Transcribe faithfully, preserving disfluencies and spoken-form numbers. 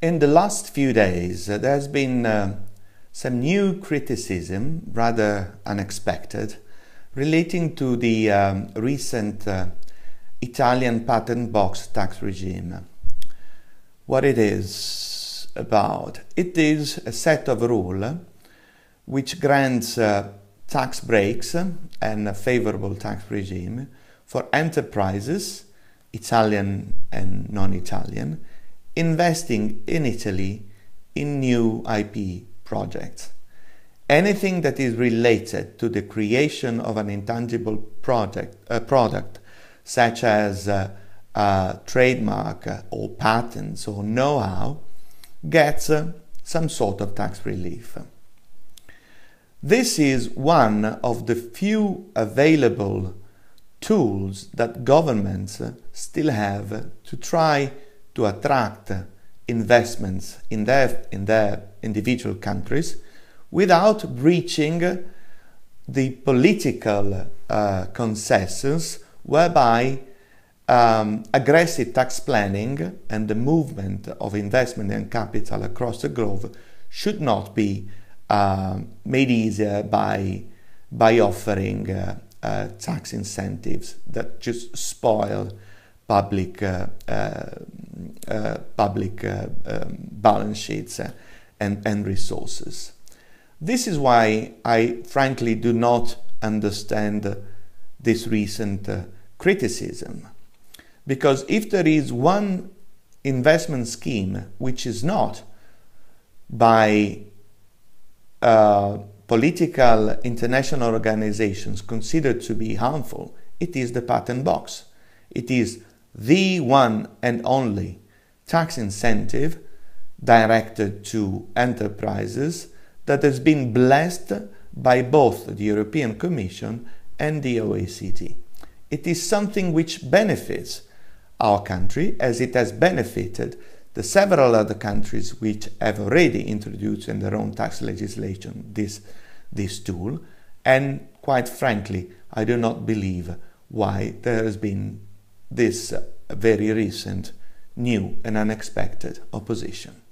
In the last few days, uh, there's been uh, some new criticism, rather unexpected, relating to the um, recent uh, Italian patent box tax regime. What it is about? It is a set of rules which grants uh, tax breaks and a favorable tax regime for enterprises, Italian and non-Italian, investing in Italy in new I P projects. Anything that is related to the creation of an intangible project, uh, product, such as uh, uh, trademark uh, or patents or know-how, gets uh, some sort of tax relief. This is one of the few available tools that governments still have to try to attract investments in their, in their individual countries without breaching the political uh, consensus whereby um, aggressive tax planning and the movement of investment and capital across the globe should not be uh, made easier by, by offering uh, Uh, tax incentives that just spoil public uh, uh, uh, public uh, um, balance sheets uh, and, and resources. This is why I frankly do not understand uh, this recent uh, criticism, because if there is one investment scheme which is not by uh, political international organizations considered to be harmful, it is the patent box. It is the one and only tax incentive directed to enterprises that has been blessed by both the European Commission and the O E C D. It is something which benefits our country, as it has benefited the several other countries which have already introduced in their own tax legislation this, this tool, and quite frankly, I do not believe why there has been this very recent, new and unexpected opposition.